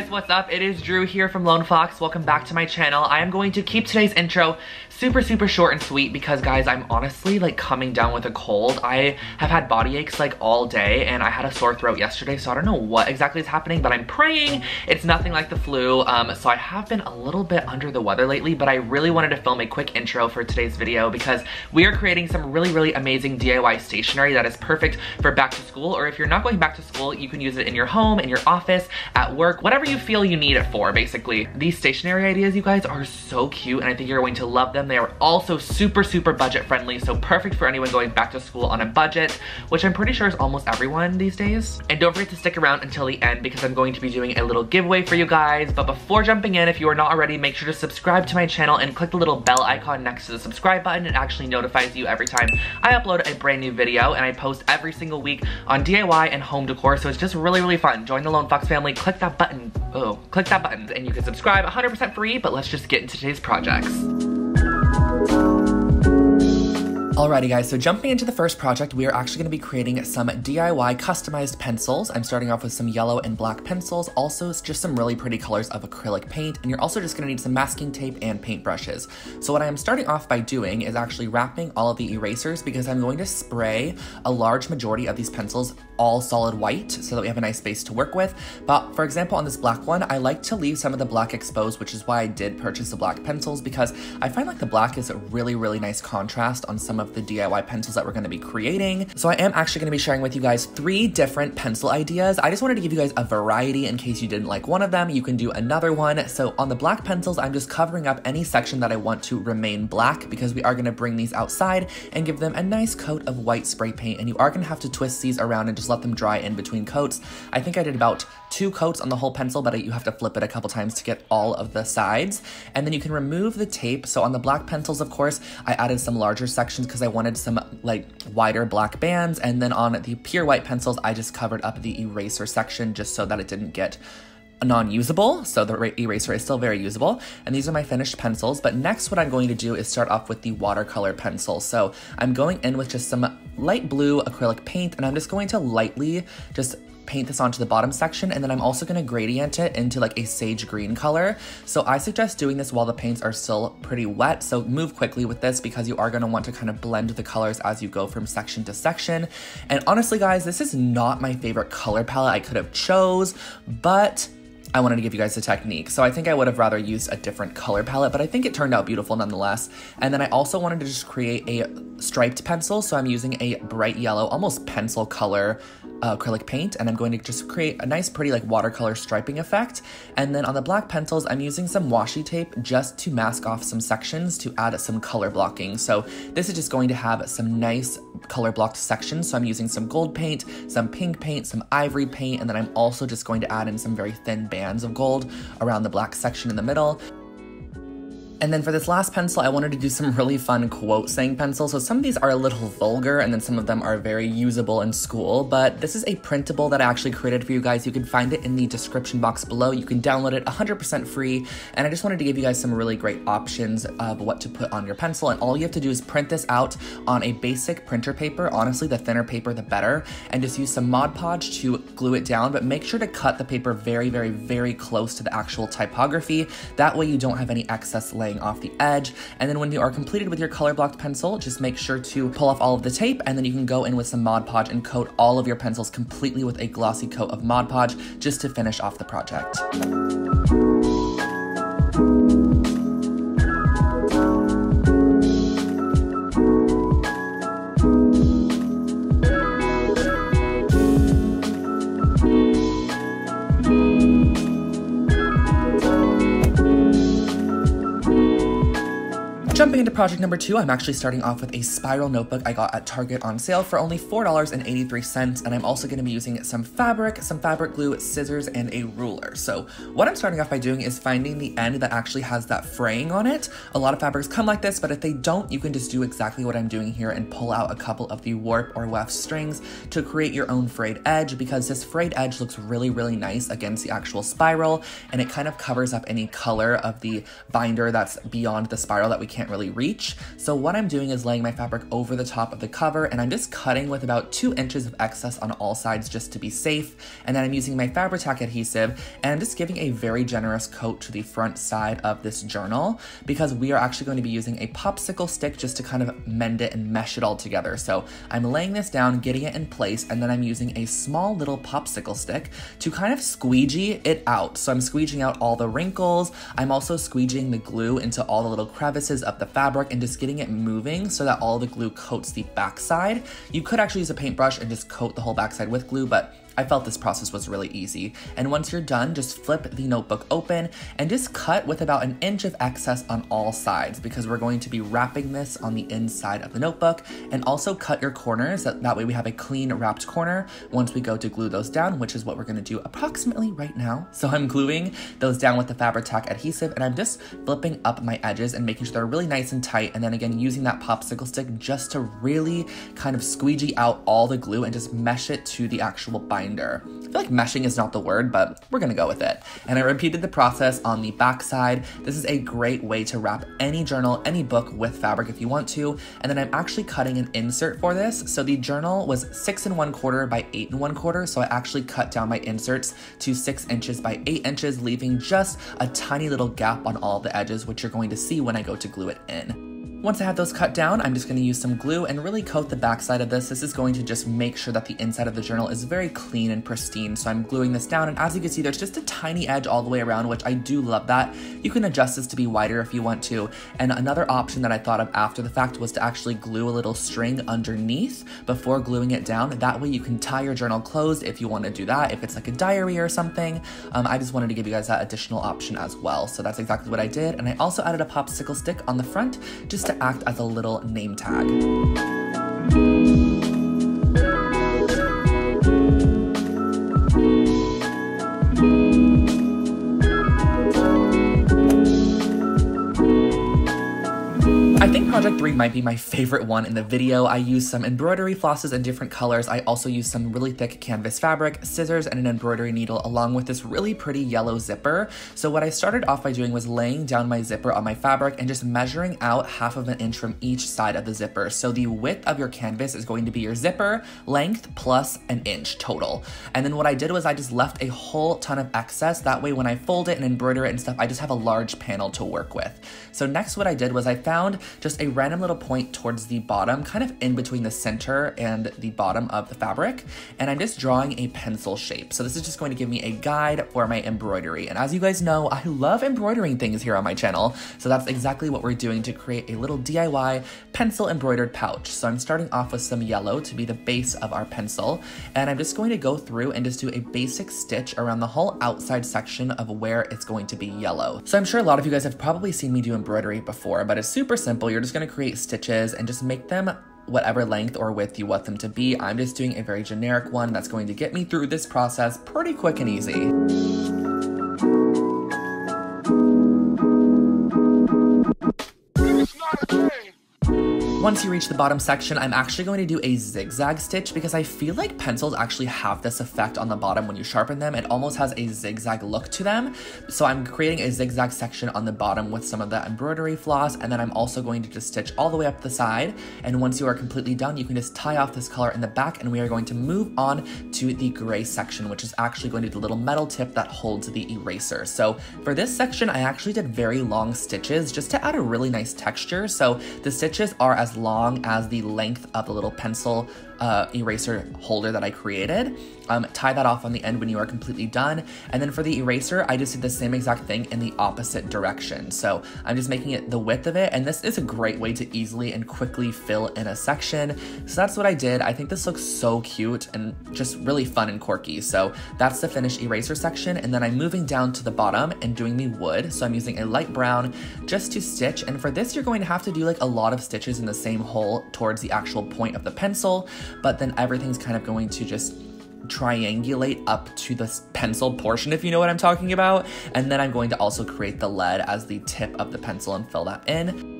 guys, what's up? It is Drew here from Lone Fox. Welcome back to my channel. I am going to keep today's intro super short and sweet because, guys, I'm honestly like coming down with a cold. I have had body aches like all day and I had a sore throat yesterday, so I don't know what exactly is happening, but I'm praying it's nothing like the flu. So I have been a little bit under the weather lately, but I really wanted to film a quick intro for today's video because we are creating some really amazing DIY stationery that is perfect for back to school, or if you're not going back to school, you can use it in your home, in your office, at work, whatever you feel you need it for, basically. These stationery ideas, you guys, are so cute and I think you're going to love them. They are also super budget friendly, so perfect for anyone going back to school on a budget, which I'm pretty sure is almost everyone these days. And don't forget to stick around until the end because I'm going to be doing a little giveaway for you guys. But before jumping in, if you are not already, make sure to subscribe to my channel and click the little bell icon next to the subscribe button. It actually notifies you every time I upload a brand new video, and I post every single week on DIY and home decor, so it's just really fun. Join the Lone Fox family, click that button, and you can subscribe 100% free, but let's just get into today's projects. Alrighty guys, so jumping into the first project, we are actually going to be creating some DIY customized pencils. I'm starting off with some yellow and black pencils, also just some really pretty colors of acrylic paint, and you're also just going to need some masking tape and paint brushes. So what I am starting off by doing is actually wrapping all of the erasers because I'm going to spray a large majority of these pencils all solid white so that we have a nice base to work with. But for example, on this black one, I like to leave some of the black exposed, which is why I did purchase the black pencils, because I find like the black is a really nice contrast on some of the DIY pencils that we're going to be creating. So I am actually going to be sharing with you guys 3 different pencil ideas. I just wanted to give you guys a variety in case you didn't like one of them, you can do another one. So on the black pencils, I'm just covering up any section that I want to remain black because we are going to bring these outside and give them a nice coat of white spray paint, and you are going to have to twist these around and just let them dry in between coats. I think I did about 2 coats on the whole pencil, but you have to flip it a couple times to get all of the sides. And then you can remove the tape. So on the black pencils, of course, I added some larger sections because I wanted some like wider black bands, and then on the pure white pencils I just covered up the eraser section just so that it didn't get non-usable, so the eraser is still very usable. And these are my finished pencils, but next what I'm going to do is start off with the watercolor pencil. So I'm going in with just some light blue acrylic paint, and I'm just going to lightly just paint this onto the bottom section, and then I'm also going to gradient it into like a sage green color. So I suggest doing this while the paints are still pretty wet, so move quickly with this because you are going to want to kind of blend the colors as you go from section to section. And honestly guys, this is not my favorite color palette I could have chose, but I wanted to give you guys the technique. So I think I would have rather used a different color palette, but I think it turned out beautiful nonetheless. And then I also wanted to just create a striped pencil, so I'm using a bright yellow, almost pencil color acrylic paint, and I'm going to just create a nice pretty like watercolor striping effect. And then on the black pencils, I'm using some washi tape just to mask off some sections to add some color blocking. So this is just going to have some nice color blocked sections, so I'm using some gold paint, some pink paint, some ivory paint, and then I'm also just going to add in some very thin bands of gold around the black section in the middle. And then for this last pencil, I wanted to do some really fun quote saying pencils. So some of these are a little vulgar, and then some of them are very usable in school, but this is a printable that I actually created for you guys. You can find it in the description box below. You can download it 100% free, and I just wanted to give you guys some really great options of what to put on your pencil, and all you have to do is print this out on a basic printer paper. Honestly, the thinner paper, the better, and just use some Mod Podge to glue it down, but make sure to cut the paper very close to the actual typography. That way you don't have any excess length off the edge. And then when you are completed with your color blocked pencil, just make sure to pull off all of the tape, and then you can go in with some Mod Podge and coat all of your pencils completely with a glossy coat of Mod Podge just to finish off the project. Jumping into project number 2, I'm actually starting off with a spiral notebook I got at Target on sale for only $4.83, and I'm also going to be using some fabric glue, scissors, and a ruler. So what I'm starting off by doing is finding the end that actually has that fraying on it. A lot of fabrics come like this, but if they don't, you can just do exactly what I'm doing here and pull out a couple of the warp or weft strings to create your own frayed edge, because this frayed edge looks really nice against the actual spiral, and it kind of covers up any color of the binder that's beyond the spiral that we can't really read. reach. So what I'm doing is laying my fabric over the top of the cover, and I'm just cutting with about 2 inches of excess on all sides just to be safe. And then I'm using my Fabri-Tac adhesive, and I'm just giving a very generous coat to the front side of this journal, because we are actually going to be using a popsicle stick just to kind of mend it and mesh it all together. So I'm laying this down, getting it in place, and then I'm using a small little popsicle stick to kind of squeegee it out. So I'm squeegeeing out all the wrinkles. I'm also squeegeeing the glue into all the little crevices of the fabric and just getting it moving so that all the glue coats the backside. You could actually use a paintbrush and just coat the whole backside with glue, but I felt this process was really easy. And once you're done, just flip the notebook open and just cut with about 1 inch of excess on all sides, because we're going to be wrapping this on the inside of the notebook. And also cut your corners, that way we have a clean wrapped corner once we go to glue those down, which is what we're gonna do approximately right now. So I'm gluing those down with the Fabri-Tac adhesive, and I'm just flipping up my edges and making sure they're really nice and tight. And then again, using that popsicle stick just to really kind of squeegee out all the glue and just mesh it to the actual binder. I feel like meshing is not the word, but we're gonna go with it. And I repeated the process on the back side. This is a great way to wrap any journal, any book with fabric if you want to. And then I'm actually cutting an insert for this. So the journal was 6¼ by 8¼ . So I actually cut down my inserts to 6 inches by 8 inches, leaving just a tiny little gap on all the edges, which you're going to see when I go to glue it in. Once I have those cut down, I'm just gonna use some glue and really coat the backside of this. This is going to just make sure that the inside of the journal is very clean and pristine. So I'm gluing this down, and as you can see, there's just a tiny edge all the way around, which I do love that. You can adjust this to be wider if you want to. And another option that I thought of after the fact was to actually glue a little string underneath before gluing it down. That way you can tie your journal closed if you wanna do that, if it's like a diary or something. I just wanted to give you guys that additional option as well. So that's exactly what I did. And I also added a popsicle stick on the front just to act as a little name tag. I think project 3 might be my favorite one in the video. I used some embroidery flosses in different colors. I also used some really thick canvas fabric, scissors, and an embroidery needle, along with this really pretty yellow zipper. So what I started off by doing was laying down my zipper on my fabric and just measuring out 1/2 inch from each side of the zipper. So the width of your canvas is going to be your zipper length plus 1 inch total. And then what I did was I just left a whole ton of excess. That way when I fold it and embroider it and stuff, I just have a large panel to work with. So next what I did was I found just a random little point towards the bottom, kind of in between the center and the bottom of the fabric. And I'm just drawing a pencil shape. So this is just going to give me a guide for my embroidery. And as you guys know, I love embroidering things here on my channel. So that's exactly what we're doing to create a little DIY pencil embroidered pouch. So I'm starting off with some yellow to be the base of our pencil. And I'm just going to go through and just do a basic stitch around the whole outside section of where it's going to be yellow. So I'm sure a lot of you guys have probably seen me do embroidery before, but it's super simple. You're just going to create stitches and just make them whatever length or width you want them to be. I'm just doing a very generic one that's going to get me through this process pretty quick and easy. Once you reach the bottom section, I'm actually going to do a zigzag stitch, because I feel like pencils actually have this effect on the bottom when you sharpen them. It almost has a zigzag look to them. So I'm creating a zigzag section on the bottom with some of that embroidery floss, and then I'm also going to just stitch all the way up the side. And once you are completely done, you can just tie off this color in the back, and we are going to move on to the gray section, which is actually going to be the little metal tip that holds the eraser. So for this section, I actually did very long stitches just to add a really nice texture. So the stitches are as long as the length of the little pencil eraser holder that I created. Tie that off on the end when you are completely done. And then for the eraser, I just did the same exact thing in the opposite direction. So I'm just making it the width of it. And this is a great way to easily and quickly fill in a section. So that's what I did. I think this looks so cute and just really fun and quirky. So that's the finished eraser section. And then I'm moving down to the bottom and doing the wood. So I'm using a light brown just to stitch. And for this, you're going to have to do like a lot of stitches in the same hole towards the actual point of the pencil. But then everything's kind of going to just triangulate up to this pencil portion, if you know what I'm talking about. And then I'm going to also create the lead as the tip of the pencil and fill that in.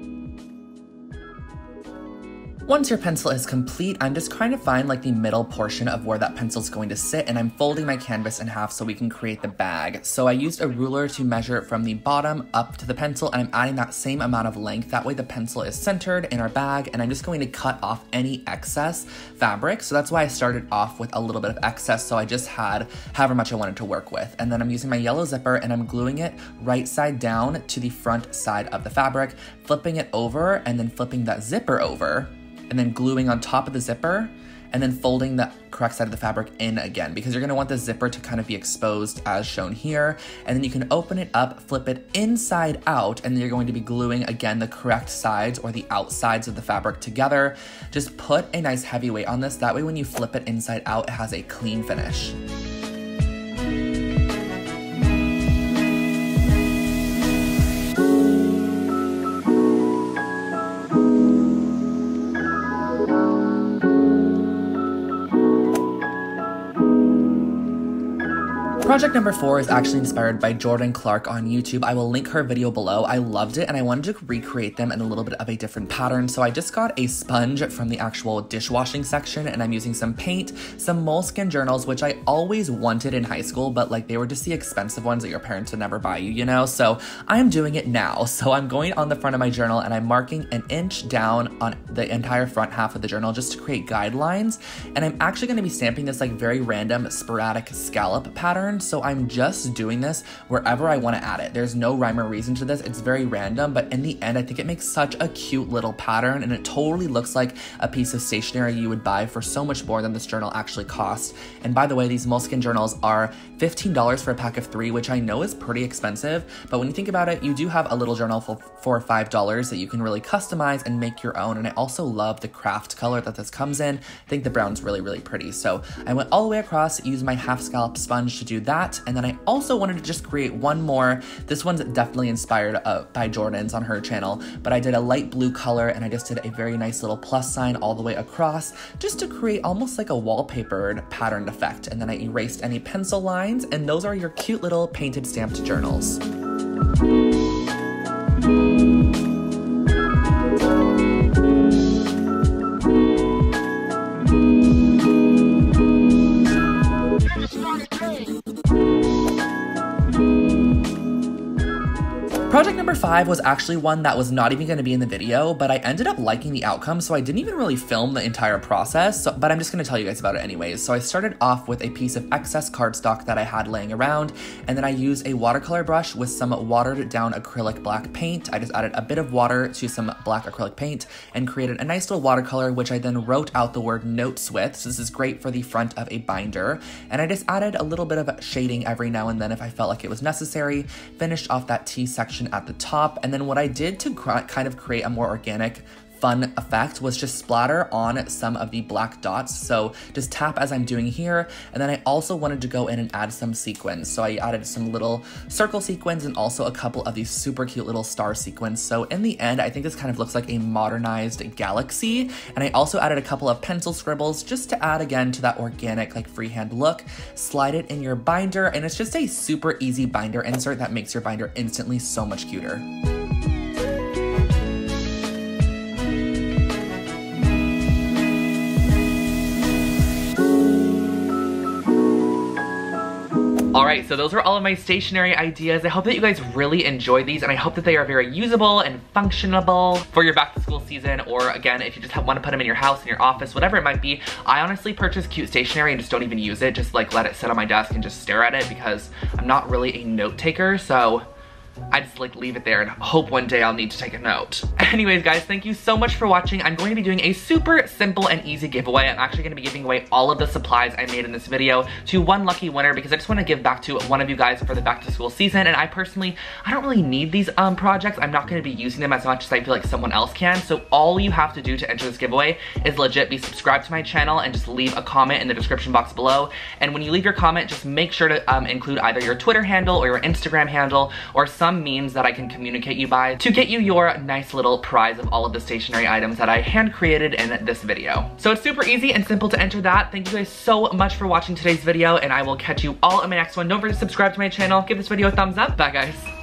Once your pencil is complete, I'm just trying to find like the middle portion of where that pencil's going to sit, and I'm folding my canvas in half so we can create the bag. So I used a ruler to measure it from the bottom up to the pencil, and I'm adding that same amount of length. That way the pencil is centered in our bag, and I'm just going to cut off any excess fabric. So that's why I started off with a little bit of excess, so I just had however much I wanted to work with. And then I'm using my yellow zipper and I'm gluing it right side down to the front side of the fabric, flipping it over and then flipping that zipper over, and then gluing on top of the zipper, and then folding the correct side of the fabric in again, because you're gonna want the zipper to kind of be exposed as shown here. And then you can open it up, flip it inside out, and then you're going to be gluing again the correct sides or the outsides of the fabric together. Just put a nice heavy weight on this, that way when you flip it inside out, it has a clean finish. Project number 4 is actually inspired by Jordan Clark on YouTube. I will link her video below. I loved it and I wanted to recreate them in a little bit of a different pattern. So I just got a sponge from the actual dishwashing section, and I'm using some paint, some Moleskine journals, which I always wanted in high school, but like they were just the expensive ones that your parents would never buy you, you know? So I'm doing it now. So I'm going on the front of my journal and I'm marking an inch down on the entire front half of the journal just to create guidelines. And I'm actually going to be stamping this like very random sporadic scallop pattern. So I'm just doing this wherever I want to add it. There's no rhyme or reason to this. It's very random, but in the end, I think it makes such a cute little pattern, and it totally looks like a piece of stationery you would buy for so much more than this journal actually cost. And by the way, these Moleskine journals are $15 for a pack of 3, which I know is pretty expensive, but when you think about it, you do have a little journal for $4 or $5 that you can really customize and make your own. And I also love the craft color that this comes in. I think the brown's really, really pretty. So I went all the way across, used my half scallop sponge to do that. And then I also wanted to just create one more. This one's definitely inspired by Jordan's on her channel, but I did a light blue color and I just did a very nice little plus sign all the way across just to create almost like a wallpapered patterned effect. And then I erased any pencil lines, and those are your cute little painted stamped journals. Project number 5 was actually one that was not even going to be in the video, but I ended up liking the outcome, so I didn't even really film the entire process, but I'm just going to tell you guys about it anyways. So I started off with a piece of excess cardstock that I had laying around, and then I used a watercolor brush with some watered down acrylic black paint. I just added a bit of water to some black acrylic paint and created a nice little watercolor, which I then wrote out the word notes with. So this is great for the front of a binder. And I just added a little bit of shading every now and then if I felt like it was necessary, finished off that T section at the top. And then what I did to kind of create a more organic fun effect was just splatter on some of the black dots. So just tap as I'm doing here. And then I also wanted to go in and add some sequins. So I added some little circle sequins and also a couple of these super cute little star sequins. So in the end, I think this kind of looks like a modernized galaxy. And I also added a couple of pencil scribbles just to add again to that organic like freehand look. Slide it in your binder, and it's just a super easy binder insert that makes your binder instantly so much cuter. All right, so those were all of my stationery ideas. I hope that you guys really enjoyed these, and I hope that they are very usable and functional for your back to school season, or again, if you just want to put them in your house, in your office, whatever it might be. I honestly purchase cute stationery and just don't even use it. Just like let it sit on my desk and just stare at it because I'm not really a note taker, so I just like leave it there and hope one day I'll need to take a note. Anyways guys, thank you so much for watching. I'm going to be doing a super simple and easy giveaway. I'm actually going to be giving away all of the supplies I made in this video to one lucky winner because I just want to give back to one of you guys for the back to school season. And I personally, I don't really need these projects. I'm not going to be using them as much as I feel like someone else can. So all you have to do to enter this giveaway is legit be subscribed to my channel and just leave a comment in the description box below. And when you leave your comment, just make sure to include either your Twitter handle or your Instagram handle or some means that I can communicate you by to get you your nice little prize of all of the stationery items that I hand created in this video. So it's super easy and simple to enter that. Thank you guys so much for watching today's video, and I will catch you all in my next one. Don't forget to subscribe to my channel, give this video a thumbs up. Bye guys.